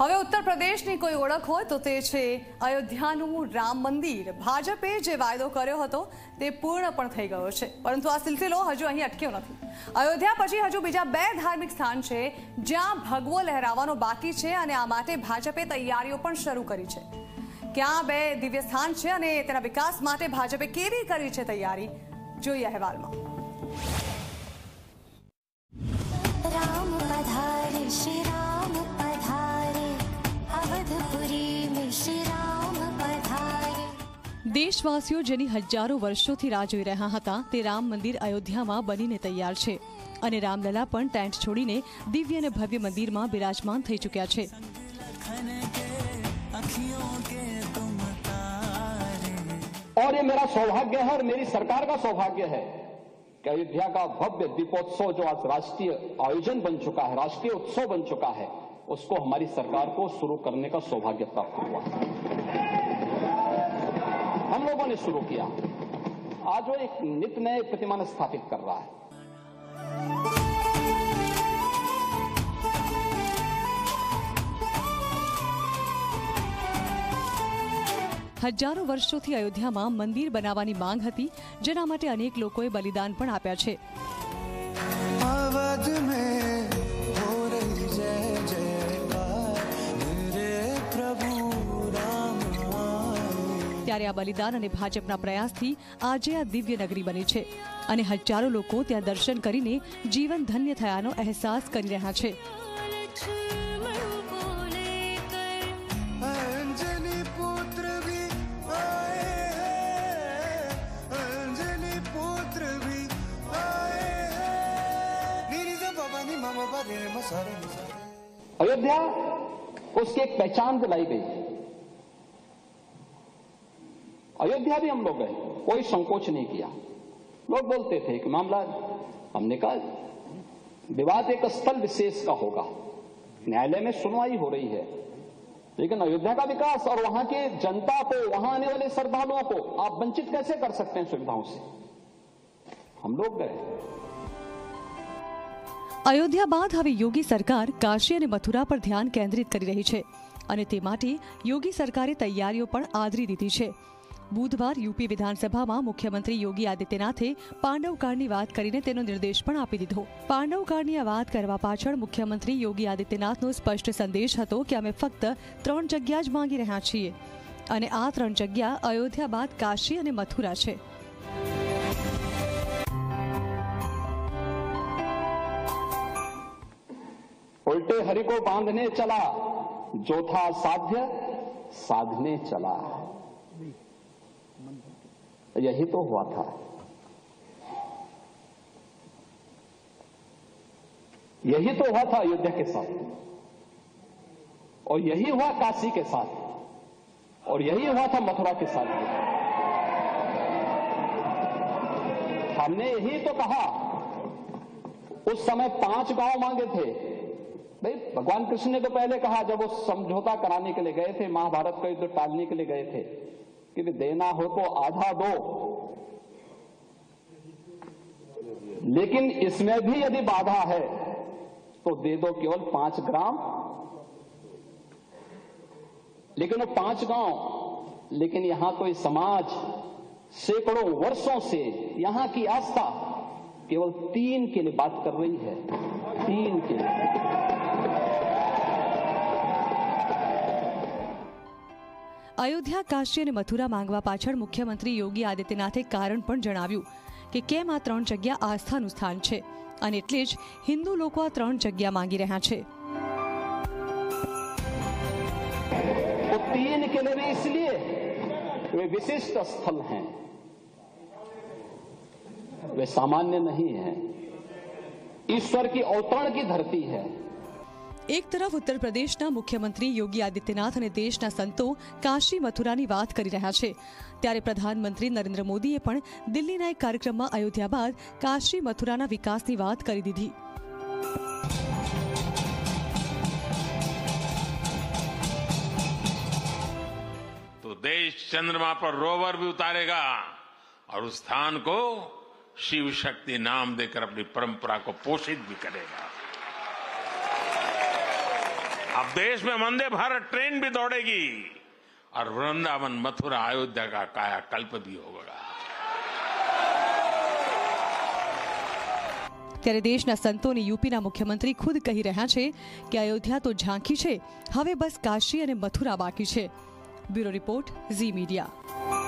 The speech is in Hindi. હવે ઉત્તર પ્રદેશની કોઈ ઓળખ હોય તો તે છે અયોધ્યાનું રામ મંદિર। ભાજપે જે વાયદો કર્યો હતો તે પૂર્ણ પણ થઈ ગયો છે, પરંતુ આ સિલસિલો હજુ અહીં અટક્યો નથી। અયોધ્યા પછી હજુ બીજા બે ધાર્મિક સ્થાન છે જ્યાં ભગવો લહેરાવાનો બાકી છે અને આ માટે ભાજપે તૈયારીઓ પણ શરૂ કરી છે। ક્યાં બે દિવ્ય સ્થાન છે અને તેના વિકાસ માટે ભાજપે કેવી કરી છે તૈયારી, જોઈએ અહેવાલમાં। देशवासीओ जेनी हजारों वर्षोथी राह जोई रह्या हता ते राम मंदिर अयोध्या में बनीने तैयार छे अने रामलला पण टेंट छोड़ीने दिव्य अने भव्य मंदिर में बिराजमान थई चूक्या छे। और ये मेरा सौभाग्य है और मेरी सरकार का सौभाग्य है कि अयोध्या का भव्य दीपोत्सव जो आज राष्ट्रीय आयोजन बन चुका है, राष्ट्रीय उत्सव बन चुका है, उसको हमारी सरकार को शुरू करने का सौभाग्य प्राप्त हुआ। हम लोगों ने शुरू किया, आज वो एक नित नए प्रतिमा स्थापित कर रहा है। हजारों वर्षों थी अयोध्या में मंदिर बनावानी मांग हती, जेना माटे अनेक लोकोए बलिदान पण आप्या छे। ત્યારે આ બલિદાન અને ભાજપના પ્રયાસથી આજે આ દિવ્ય નગરી બની છે અને હજારો લોકો ત્યાં દર્શન કરીને જીવન ધન્ય થયાનો અહેસાસ કરી રહ્યા છે। અયોધ્યા उसकी एक पहचान दिलाई गई है। अयोध्या भी हम लोग गए, कोई संकोच नहीं किया। लोग बोलते थे कि मामला, हमने कहा विवाद एक स्थल विशेष का होगा, न्यायालय में सुनवाई हो रही है, लेकिन अयोध्या का विकास और वहां की जनता को, वहां आने वाले श्रद्धालुओं को आप वंचित कैसे कर सकते हैं सुविधाओं से। हम लोग गए। अयोध्या बाद हवे योगी सरकार काशी और मथुरा पर ध्यान केंद्रित कर रही है और ते माटे योगी सरकारे तैयारीओ पण आदरी दीधी है। बुधवार यूपी विधानसभा में मुख्यमंत्री योगी आदित्यनाथे पांडवकाळनी वात करीने तेनो निर्देश पण आपी दीधो। पांडवकाळनी आ वात करवा पाछळ मुख्यमंत्री योगी आदित्यनाथनो स्पष्ट संदेश हतो कि अमे फक्त 3 जग्या ज मांगी रह्या छीए अने आ 3 जग्या अयोध्या बाद काशी अने मथुरा छे। उल्टे हरि को बांधने चला, जो था साध्य साधने चला, यही तो हुआ था। यही तो हुआ था अयोध्या के साथ, और यही हुआ काशी के साथ, और यही हुआ था मथुरा के साथ। हमने यही तो कहा, उस समय 5 गांव मांगे थे। भाई भगवान कृष्ण ने तो पहले कहा, जब वो समझौता कराने के लिए गए थे, महाभारत का युद्ध टालने के लिए गए थे, कि देना हो तो आधा दो, लेकिन इसमें भी यदि बाधा है तो दे दो केवल 5 ग्राम। लेकिन वो 5 गांव, लेकिन यहां तो इस समाज सैकड़ों वर्षों से यहां की आस्था केवल 3 के लिए बात कर रही है, 3 के लिए। अयोध्या, काशी और मथुरा मांगवा पाछळ मुख्यमंत्री योगी आदित्यनाथे कारण पण जणाव्युं कि केम आ 3 जग्या आस्थानुं स्थान छे अने एटले ज हिंदू लोको आ 3 जग्या मांगी रह्या छे। वो 3 के लिए इसलिए वे विशिष्ट स्थल हैं, वे सामान्य नहीं है, ईश्वर की अवतरण की धरती है। एक तरफ उत्तर प्रदेश मुख्यमंत्री योगी आदित्यनाथ और देश संतो काशी मथुरा की बात कर रहा है, त्यारे प्रधानमंत्री नरेंद्र मोदी पण दिल्ली एक कार्यक्रम में अयोध्या बाद काशी मथुरा विकास की बात कर दीधी। तो देश चंद्रमा पर रोवर भी उतारेगा और उस स्थान को शिव शक्ति नाम देकर अपनी परंपरा को पोषित भी करेगा। अब देश में वंदे भारत ट्रेन भी दौड़ेगी और वृंदावन मथुरा अयोध्या का कायाकल्प भी होगा। ત્યારે દેશના સંતોની યુપીના મુખ્યમંત્રી ખુદ કહી રહ્યા છે કે અયોધ્યા તો ઝાંખી છે, હવે બસ કાશી અને મથુરા બાકી છે। Bureau report Zee media.